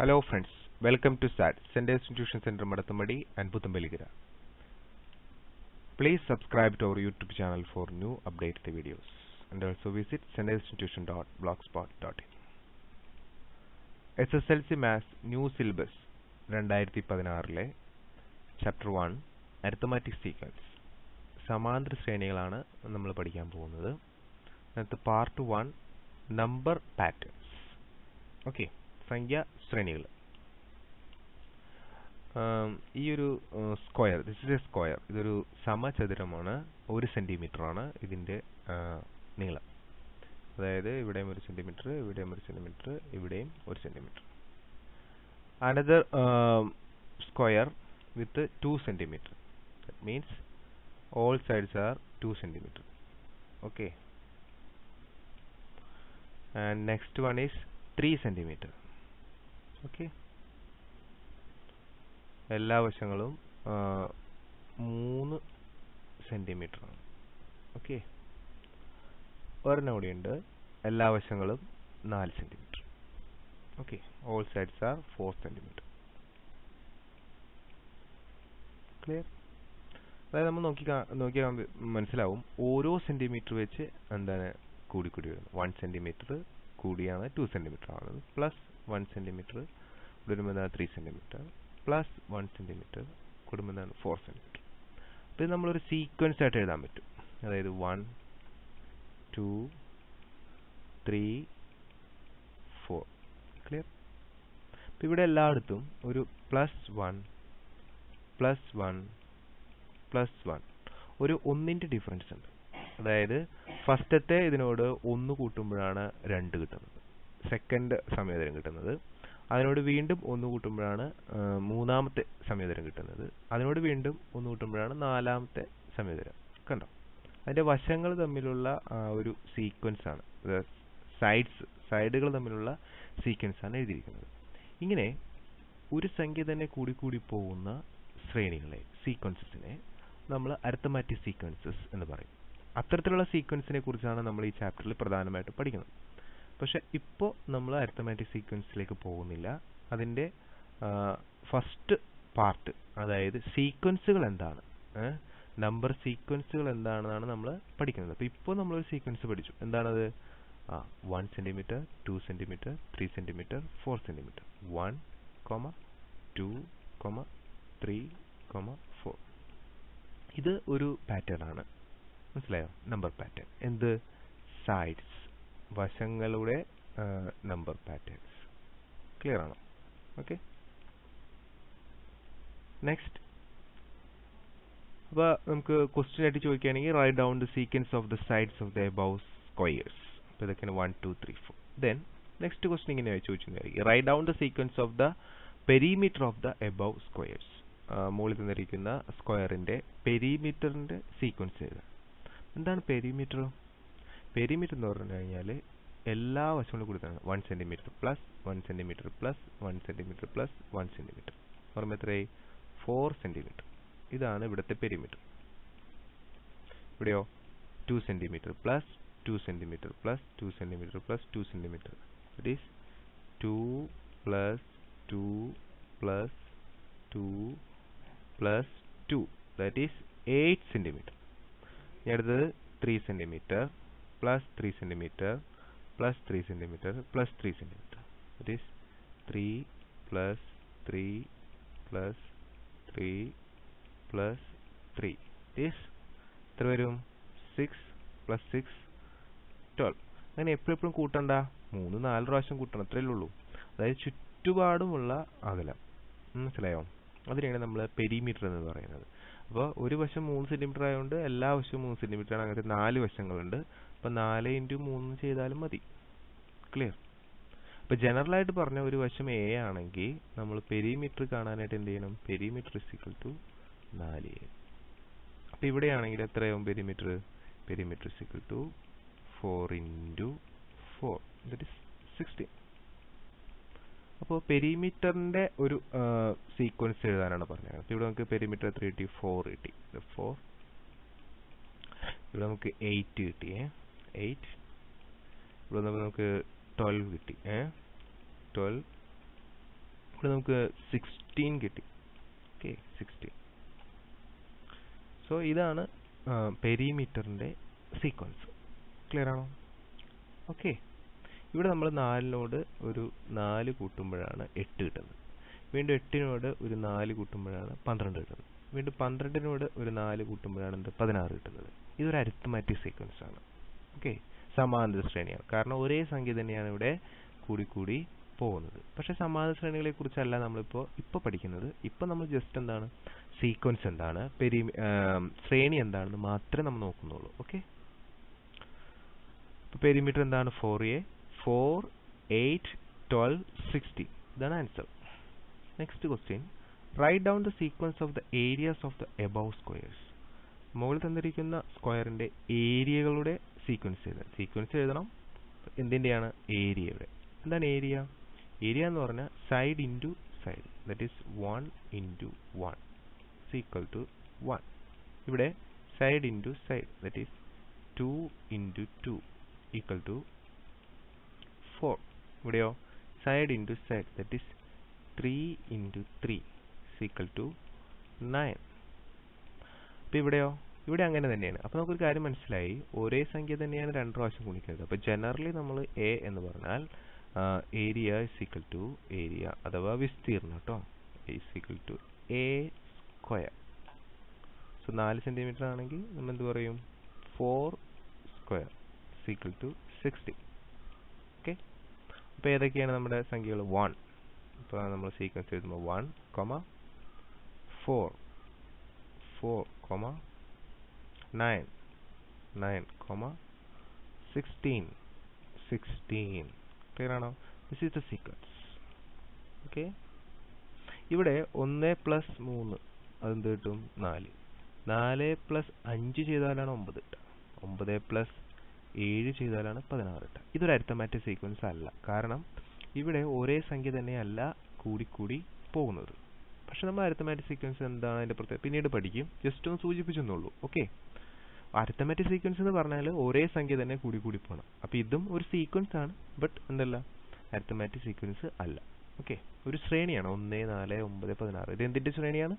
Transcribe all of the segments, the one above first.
Hello friends, welcome to SAT Sunday Institution Centre Madathamadi and Puthambaligira. Please subscribe to our YouTube channel for new updated videos and also visit sundayinstitution.blogspot.in. SSLC Maths New Syllabus 2016 Chapter 1 Arithmetic Sequence. സമാന്തര ശ്രേണികളാണ് നമ്മൾ പഠിക്കാൻ പോകുന്നത്. അടുത്ത part 1 number patterns. Okay, സംഖ്യ ശ്രേണികൾ. ഈ ഒരു square, this is a square. ഇതൊരു സമചതുരമാണ്. 1 cm ആണ് ഇതിന്റെ നീളം. അതായത് ഇവിടെയും 1 cm, ഇവിടെയും 1 cm, ഇവിടെയും 1 cm. Another square with 2 cm. That means all sides are 2 cm. Okay, and next one is 3 cm. Okay, ella vashangalum 3 cm. Okay, ornodi undu ella vashangalum 4 cm. Okay, all sides are 4 cm. Clear? അതായത് നമ്മൾ നോക്കിയാൽ മനസ്സിലാവും ഓരോ centimetre വെച്ച് എന്താണ് കൂടി വരുന്നത്. 1 cm കൂടിയാണ് 2 cm ആവുന്നത്, പ്ലസ് 1 cm കൂടുമ്പോൾ എന്താണ് 3 cm, പ്ലസ് 1 cm കൂടുമ്പോൾ എന്താണ് 4 cm. അപ്പോൾ ഇത് നമ്മളൊരു സീക്വൻസ് ആയിട്ട് എഴുതാൻ പറ്റും. അതായത് 1 2 3 4. ക്ലിയർ? അപ്പോൾ ഇവിടെ എല്ലായിടത്തും ഒരു പ്ലസ് 1 ഒരു ഒന്നിൻ്റെ ഡിഫറൻസ് ഉണ്ട്. അതായത് ഫസ്റ്റത്തെ ഇതിനോട് 1 കൂട്ടുമ്പോഴാണ് 2 കിട്ടുന്നത്, സെക്കൻഡ് സമയതരം കിട്ടുന്നത്. അതിനോട് വീണ്ടും 1 കൂട്ടുമ്പോഴാണ് മൂന്നാമത്തെ സമയതരം കിട്ടുന്നത്. അതിനോട് വീണ്ടും 1 കൂട്ടുമ്പോഴാണ് നാലാമത്തെ സമയതരം. കണ്ടോ, അതിൻ്റെ വശങ്ങൾ തമ്മിലുള്ള ഒരു സീക്വൻസ് ആണ്, സൈഡുകൾ തമ്മിലുള്ള സീക്വൻസ് ആണ് എഴുതിയിരിക്കുന്നത്. ഇങ്ങനെ ഒരു സംഖ്യ തന്നെ കൂടി പോകുന്ന ശ്രേണികളെ, സീക്വൻസസിനെ നമ്മൾ അരിത്തമാറ്റിക് സീക്വൻസസ് എന്ന് പറയും. അത്തരത്തിലുള്ള സീക്വൻസിനെ കുറിച്ചാണ് നമ്മൾ ഈ ചാപ്റ്ററിൽ പ്രധാനമായിട്ട് പഠിക്കുന്നത്. പക്ഷേ ഇപ്പോൾ നമ്മൾ അരിത്തമാറ്റിക് സീക്വൻസിലേക്ക് പോകുന്നില്ല. അതിൻ്റെ ഫസ്റ്റ് പാർട്ട്, അതായത് സീക്വൻസുകൾ എന്താണ്, നമ്പർ സീക്വൻസുകൾ എന്താണെന്നാണ് നമ്മൾ പഠിക്കുന്നത്. അപ്പോൾ ഇപ്പോൾ നമ്മളൊരു സീക്വൻസ് പഠിച്ചു. എന്താണത്? 1 cm, 2 cm, 3 cm, 4 cm. 1, 2, 3, 4. ഇത് ഒരു പാറ്റേൺ ആണ്, മനസ്സിലായോ? Number pattern. എന്ത്? സൈഡ്സ്, വശങ്ങളുടെ നമ്പർ പാറ്റേൺസ്. ക്ലിയർ ആണോ? Okay, next. അപ്പോൾ നമുക്ക് ക്വസ്റ്റ്യൻ ആയിട്ട് ചോദിക്കുകയാണെങ്കിൽ write down the sequence of the sides of the above squares. അപ്പോൾ ഇതൊക്കെയാണ് 1 2 3 4. ദെൻ നെക്സ്റ്റ് ക്വസ്റ്റ്യൻ ഇങ്ങനെ ചോദിച്ചിട്ടുണ്ടായിരിക്കും, write down the sequence of the perimeter of the above squares. മുകളിൽ തന്നിരിക്കുന്ന സ്ക്വയറിൻ്റെ പെരിമീറ്ററിൻ്റെ സീക്വൻസ് എഴുതാം. എന്താണ് പെരിമീറ്റർ? പെരിമീറ്റർ എന്ന് പറഞ്ഞു കഴിഞ്ഞാൽ എല്ലാ വശങ്ങളും കൊടുത്താണ്. 1 cm plus 1 cm plus 1 cm plus 1 cm പറയുമ്പോൾ എത്രയായി? 4 cm. ഇതാണ് ഇവിടുത്തെ പെരിമീറ്റർ. ഇവിടെയോ 2 cm plus 2 cm plus 2 cm plus 2 cm. It is 2 plus 2 plus 2 plus 2, that is 8 cm. Next 3 cm plus 3 cm plus 3 cm plus 3 cm. That is 3 plus 3 plus 3 plus 3. This through 6 plus 6 12. അങ്ങനെ എപ്പോഴും കൂട്ടണ്ട, 3 4 പ്രാവശ്യം കൂട്ടണം, അത്രയേ ഉള്ളൂ. അതായത് ചുറ്റുപാടുമുള്ള അകലം, മനസ്സിലായോ? അതിനാണ് നമ്മൾ പെരിമീറ്റർ എന്ന് പറയുന്നത്. അപ്പോൾ ഒരു വശം 3 cm ആയതുകൊണ്ട് എല്ലാ വശവും 3 cm ആണ്. അങ്ങനത്തെ 4 വശങ്ങളുണ്ട്. അപ്പോൾ 4 × 3 ചെയ്താലും മതി. ക്ലിയർ? അപ്പോൾ ജനറലായിട്ട് പറഞ്ഞ ഒരു വശം എ ആണെങ്കിൽ നമ്മൾ പെരിമീറ്റർ കാണാനായിട്ട് എന്ത് ചെയ്യണം? Perimeter = 4a. അപ്പോൾ ഇവിടെയാണെങ്കിൽ എത്രയാവും പെരിമീറ്റർ? Perimeter = 4 × 4, that is 16. അപ്പോൾ പെരിമീറ്ററിൻ്റെ ഒരു സീക്വൻസ് എഴുതാനാണ് പറഞ്ഞത്. അപ്പോൾ ഇവിടെ നമുക്ക് പെരിമീറ്റർ 3 കിട്ടി, 4 കിട്ടി, 4. ഇവിടെ നമുക്ക് 8 കിട്ടി, 8. ഇവിടെ നമുക്ക് 12 കിട്ടി, 12. ഇവിടെ നമുക്ക് 16 കിട്ടി. ഓക്കേ 16. സോ ഇതാണ് പെരിമീറ്ററിന്റെ സീക്വൻസ്. ക്ലിയർ ആണോ? ഓക്കേ ഇവിടെ നമ്മൾ 4 നോട് ഒരു 4 കൂട്ടുമ്പോഴാണ് 8 കിട്ടുന്നത്. വീണ്ടും 8 നോട് ഒരു 4 കൂട്ടുമ്പോഴാണ് 12 കിട്ടുന്നത്. വീണ്ടും 12 നോട് ഒരു 4 കൂട്ടുമ്പോഴാണ് 16 കിട്ടുന്നത്. ഇതൊരു അരിത്മാറ്റിക് സീക്വൻസ് ആണ്. ഓക്കേ സമാന്തര ശ്രേണിയാണ്. കാരണം ഒരേ സംഖ്യ തന്നെയാണ് ഇവിടെ കൂടി പോകുന്നത്. പക്ഷേ സമാന്തര ശ്രേണികളെ കുറിച്ചല്ല നമ്മളിപ്പോൾ പഠിക്കുന്നത്. ഇപ്പോൾ നമ്മൾ ജസ്റ്റ് എന്താണ് സീക്വൻസ് എന്താണ് ശ്രേണി എന്താണെന്ന് മാത്രമേ നമ്മൾ നോക്കുന്നുള്ളൂ. ഓക്കെ ഇപ്പോൾ പെരിമീറ്റർ എന്താണ് 4, 8, 12, 16. ഇതാണ് answer. Next question, write down the sequence of the areas of the above squares. മുകളിൽ തന്നിരിക്കുന്ന സ്ക്വയറിൻ്റെ ഏരിയകളുടെ സീക്വൻസ് എഴുതാം. സീക്വൻസ് എഴുതണം എന്തിൻ്റെയാണ്? ഏരിയയുടെ. എന്താണ് ഏരിയ? ഏരിയ എന്ന് പറഞ്ഞാൽ side into side, that is 1 into 1 is equal to 1. ഇവിടെ side into side, that is 2 into 2 equal to 4. ഇവിടെയോ side into side, that is 3 into 3 is equal to 9. അപ്പോൾ ഇവിടെയോ ഇവിടെ അങ്ങനെ തന്നെയാണ്. അപ്പോൾ നമുക്കൊരു കാര്യം മനസ്സിലായി, ഒരേ സംഖ്യ തന്നെയാണ് രണ്ട് പ്രാവശ്യം ഗുണിക്കുന്നത്. അപ്പോൾ ജനറലി നമ്മൾ എ എന്ന് പറഞ്ഞാൽ area is equal to area അഥവാ വിസ്തീർണം കേട്ടോ, is equal to a square. So 4 centimetre ആണെങ്കിൽ നമ്മൾ എന്ത് പറയും? 4 square is equal to 60. Okay അപ്പോൾ ഏതൊക്കെയാണ് നമ്മുടെ സംഖ്യകൾ? 1, ഇപ്പോൾ നമ്മൾ സീക്വൻസ് എഴുതുമ്പോൾ 1, 4, 4, 9, 9, 16, 16. ക്ലിയർ ആണോ? This is the sequence. Okay ഇവിടെ 1 പ്ലസ് 3 അതെന്ത് കിട്ടും? 4, 4 പ്ലസ് 5 ചെയ്താലാണ് 9 കിട്ടുക. 9 പ്ലസ് 7 ചെയ്താലാണ് 16 കിട്ടുക. ഇതൊരു അരിത്തമാറ്റിക് സീക്വൻസ് അല്ല, കാരണം ഇവിടെ ഒരേ സംഖ്യ തന്നെയല്ല കൂടിക്കൂടി പോകുന്നത്. പക്ഷെ നമ്മൾ അരിത്തമാറ്റിക് സീക്വൻസ് എന്താണ് അതിൻ്റെ പ്രത്യേകത പിന്നീട് പഠിക്കും. ജസ്റ്റ് ഒന്ന് സൂചിപ്പിച്ചെന്നുള്ളൂ. ഓക്കെ അരിത്തമാറ്റിക് സീക്വൻസ് എന്ന് പറഞ്ഞാൽ ഒരേ സംഖ്യ തന്നെ കൂടി പോകണം. അപ്പോൾ ഇതും ഒരു സീക്വൻസ് ആണ്, ബട്ട് എന്തല്ല അരിത്തമാറ്റിക് സീക്വൻസ് അല്ല. ഓക്കെ ഒരു ശ്രേണിയാണ് 1, 4, 9, 16. ഇത് എന്തിൻ്റെ ശ്രേണിയാണ്?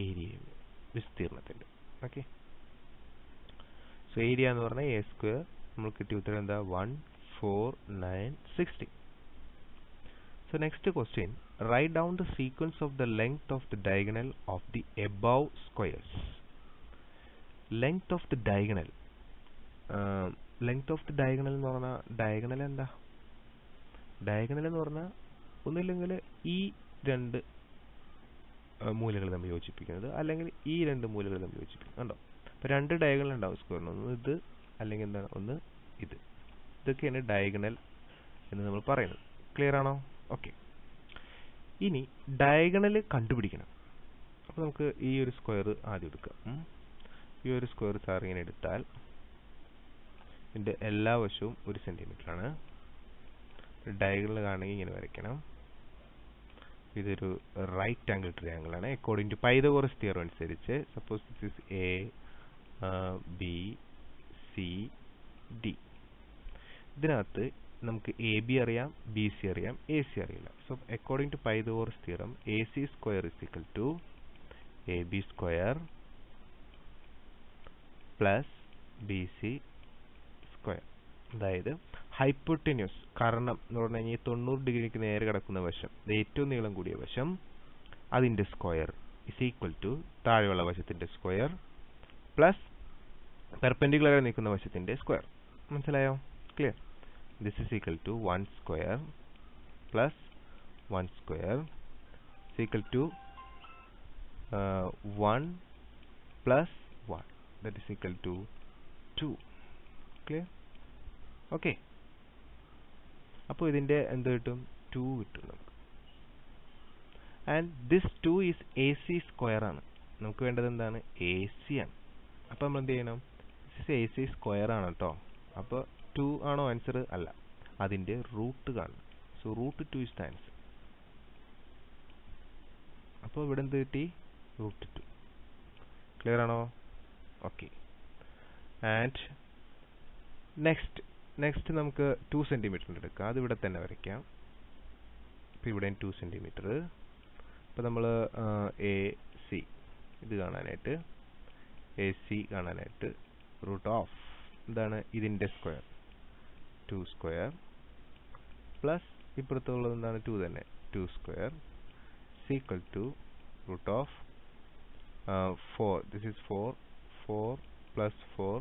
ഏരിയ വിസ്തീർണത്തിൻ്റെ. ഓക്കെ സോ ഏരിയ എന്ന് പറഞ്ഞാൽ എ സ്ക്വയർ. നമ്മൾ കിട്ടിയ ഉത്തരം എന്താ? 1, 4, 9, 60. So next question, write down the sequence of the length of the diagonal of the above squares. Length of the diagonal, length of the diagonal എന്ന് പറഞ്ഞാൽ diagonal എന്താ? Diagonal എന്ന് പറഞ്ഞാൽ ഒന്നില്ലെങ്കിൽ ഈ രണ്ട് മൂലകൾ തമ്മിൽ യോജിപ്പിക്കുന്നത്, അല്ലെങ്കിൽ ഈ രണ്ട് മൂലകൾ തമ്മിൽ യോജിപ്പിക്കുന്നത് ഉണ്ടോ. അപ്പോൾ രണ്ട് ഡയഗണൽ ഉണ്ടാവും സ്ക്വയറിന്, ഒന്ന് ഇത് അല്ലെങ്കിൽ എന്താണ് ഒന്ന് ഇത്. ഇതൊക്കെയാണ് ഡയഗണൽ എന്ന് നമ്മൾ പറയുന്നത്. ക്ലിയർ ആണോ? ഓക്കെ ഇനി ഡയഗണൽ കണ്ടുപിടിക്കണം. അപ്പോൾ നമുക്ക് ഈ ഒരു സ്ക്വയർ ആദ്യം എടുക്കാം. ഈ ഒരു സ്ക്വയർ സാർ ഇങ്ങനെ എടുത്താൽ ഇതിൻ്റെ എല്ലാ വശവും 1 സെൻറ്റിമീറ്ററാണ്. ഡയഗണൽ കാണണമെങ്കിൽ ഇങ്ങനെ വരയ്ക്കണം. ഇതൊരു റൈറ്റ് ആംഗിൾ ട്രയാംഗിൾ ആണ്. അക്കോർഡിംഗ് ടു പൈതഗോറസ് തിയറം അനുസരിച്ച് suppose this is A, B, C, D. ഇതിനകത്ത് നമുക്ക് AB അറിയാം, BC അറിയാം, AC അറിയില്ല. So according to Pythagoras theorem AC² is equal to AB² plus BC². അതായത് ഹൈപ്പോട്ടെന്യൂസ്, കാരണം എന്ന് പറഞ്ഞു കഴിഞ്ഞാൽ 90 ഡിഗ്രിക്ക് നേരെ കിടക്കുന്ന വശം, ഏറ്റവും നീളം കൂടിയ വശം, അതിൻ്റെ സ്ക്വയർ ഇസ് ഈക്വൽ ടു താഴെയുള്ള വശത്തിൻ്റെ സ്ക്വയർ പ്ലസ് പെർപെൻഡിക്കുലർ നിൽക്കുന്ന വശത്തിൻ്റെ സ്ക്വയർ. മനസ്സിലായോ? Clear. This is equal to 1² plus 1² is equal to 1 plus 1 that is equal to 2. Clear? Okay അപ്പോൾ ഇതിൻ്റെ എന്ത് കിട്ടും? 2 കിട്ടും നമുക്ക്. ആൻഡ് ദിസ് 2 ഈസ് AC² ആണ്. നമുക്ക് വേണ്ടത് എന്താണ്? AC ആണ്. അപ്പോൾ നമ്മൾ എന്ത് ചെയ്യണം? ദിസ് AC² ആണ് കേട്ടോ. അപ്പോൾ 2 ആണോ ആൻസർ? അല്ല, അതിൻ്റെ റൂട്ട് കാണണം. So root 2 is the answer. അപ്പോൾ ഇവിടെ എന്ത് കിട്ടി? റൂട്ട് 2. ക്ലിയർ ആണോ? ഓക്കെ ആൻഡ് നെക്സ്റ്റ് നമുക്ക് 2 സെൻറ്റിമീറ്ററിൻ്റെ എടുക്കാം. അതിവിടെ തന്നെ വരയ്ക്കാം. അപ്പോൾ ഇവിടെയും 2 സെന്റിമീറ്റർ അപ്പോൾ നമ്മൾ AC ഇത് കാണാനായിട്ട് AC കാണാനായിട്ട് √ എന്താണ് ഇതിന്റെ സ്ക്വയർ 2 സ്ക്വയർ പ്ലസ് ഇപ്പുറത്തുള്ളത് എന്താണ് 2 തന്നെ 2 square equal to √4 this is 4 4 plus 4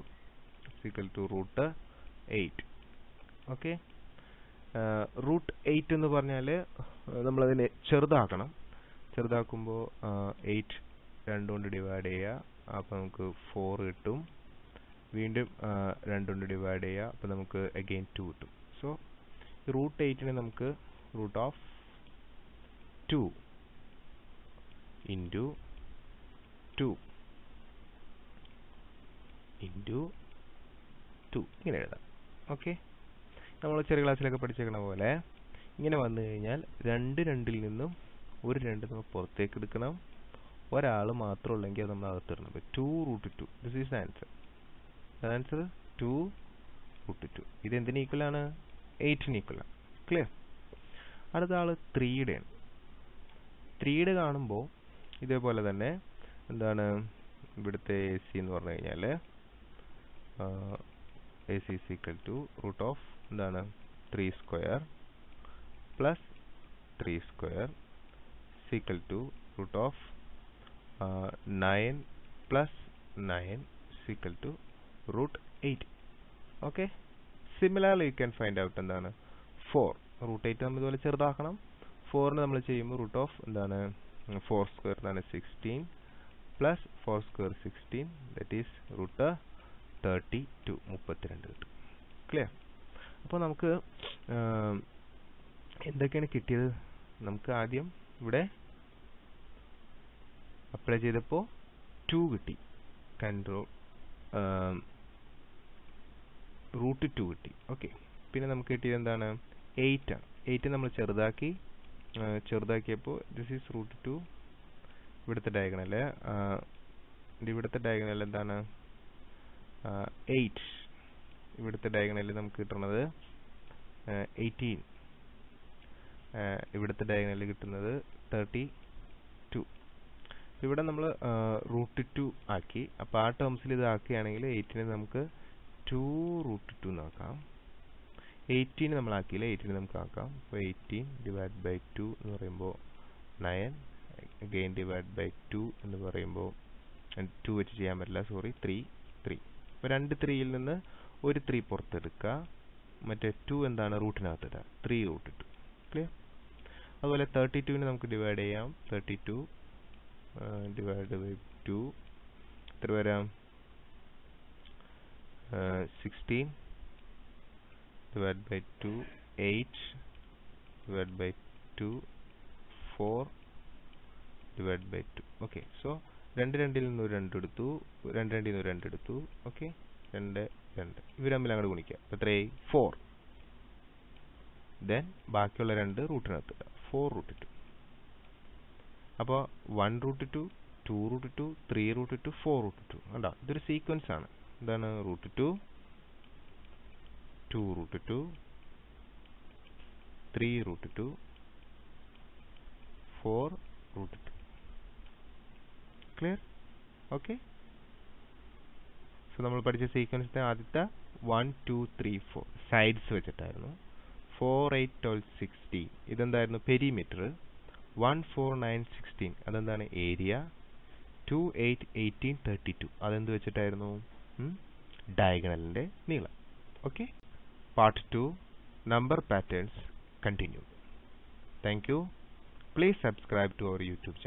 is equal to √8 okay √8 എന്ന് പറഞ്ഞാൽ നമ്മൾ അതിനെ ചെറുതാക്കണം ചെറുതാക്കുമ്പോൾ 8 2 കൊണ്ട് ഡിവൈഡ് ചെയ്യുക അപ്പോൾ നമുക്ക് 4 കിട്ടും വീണ്ടും 2 കൊണ്ട് ഡിവൈഡ് ചെയ്യുക അപ്പോൾ നമുക്ക് again 2 കിട്ടും സോ √8 നെ നമുക്ക് √2 into 2 ഇങ്ങനെ എഴുതാം ഓക്കേ നമ്മൾ ചെറിയ ക്ലാസ്സിലൊക്കെ പഠിച്ചേക്കണ പോലെ ഇങ്ങനെ വന്നു കഴിഞ്ഞാൽ രണ്ട് രണ്ടിൽ നിന്നും ഒരു രണ്ട് നമ്മൾ പുറത്തേക്ക് എടുക്കണം ഒരാൾ മാത്രം ഉള്ളെങ്കിൽ നമ്മൾ അകത്ത് ഇടണം 2√2 this is the answer answer 2√2 ഇത് എന്തിന് ഈക്വൽ ആണ് 8 ന് ഈക്വൽ ആണ് ക്ലിയർ അടുത്ത ആൾ 3 ആണ് 3 കാണുമ്പോൾ ഇതേപോലെ തന്നെ എന്താണ് ഇവിടുത്തെ AC എന്ന് പറഞ്ഞു കഴിഞ്ഞാൽ AC is equal to √3 square plus 3 square is equal to √9 plus 9 is equal to √8 okay similarly you can find out 4 √8 നമ്മൾ ഇതുപോലെ ചെറുതാക്കണം 4 നെ നമ്മൾ ചെയ്യുമ്പോൾ √4 square 16 plus 4 square 16 that is √32 32 clear അപ്പോൾ നമുക്ക് എന്തൊക്കെയാണ് കിട്ടിയത് നമുക്ക് ആദ്യം ഇവിടെ അപ്ലൈ ചെയ്തപ്പോൾ 2 കിട്ടി കൺട്രോൾ √2 കിട്ടി ഓക്കേ പിന്നെ നമുക്ക് കിട്ടിയത് എന്താണ് 8 ആണ് 8 നമ്മൾ ചെറുതാക്കിയപ്പോൾ ദിസ് ഈസ് √2 ഇവിടുത്തെ ഡയഗണൽ എന്താണ് 8 ഇവിടുത്തെ ഡയഗണലിൽ നമുക്ക് കിട്ടുന്നത് 18 ഇവിടുത്തെ ഡയഗണലിൽ കിട്ടുന്നത് 32 ഇവിടെ നമ്മൾ √2 ആക്കി അപ്പോൾ ആ ടേംസിൽ ഇത് ആക്കിയാണെങ്കിൽ 8 നെ നമുക്ക് 2√2 ആക്കാം 18 നെ നമ്മൾ ആക്കിയില്ല 8 നെ നമുക്ക് ആക്കാം അപ്പോൾ 18 / 2 എന്ന് പറയുമ്പോൾ 9 again / 2 എന്ന് പറയുമ്പോൾ 2 വെച്ച് ചെയ്യാൻ പറ്റില്ല സോറി 3 അപ്പോൾ രണ്ട് 3 ൽ നിന്ന് ഒരു 3 പുറത്തെടുക്കുക മറ്റേ 2 എന്താണ് റൂട്ടിനകത്ത് ഇടുക 3√2 ക്ലിയർ അതുപോലെ 32 നെ നമുക്ക് ഡിവൈഡ് ചെയ്യാം 32 / 2 എത്ര വരാം 16 / 2 8 / 2 4 / 2 ഓക്കേ സോ രണ്ട് രണ്ടിൽ നിന്ന് ഒരു രണ്ട് എടുത്തു ഓക്കേ 2 ഇവർ തമ്മിൽ അങ്ങോട്ട് ഗുണിക്കുക അപ്പോൾ 4 ദെൻ ബാക്കിയുള്ള 2 റൂട്ടിനകത്ത് ഇടുക 4√2 അപ്പോൾ 1√2 2√2 3√2 4√2 കണ്ടോ ഇതൊരു സീക്വൻസ് ആണ് എന്താണ് √2 2√2 3√2 4√2 ക്ലിയർ ഓക്കേ നമ്മൾ പഠിച്ച സീക്വൻസിന്റെ ആദ്യത്തെ 1 2 3 4 സൈഡ്സ് വെച്ചിട്ടായിരുന്നു 4 8 12 16 ഇതെന്തായിരുന്നു പെരിമീറ്റർ 1 4 9 16 അതെന്താണ് ഏരിയ 2 8 18 32 അതെന്ത് വെച്ചിട്ടായിരുന്നു ഡയഗണലിന്റെ നീളം okay part 2 number patterns continue thank you please subscribe to our YouTube channel.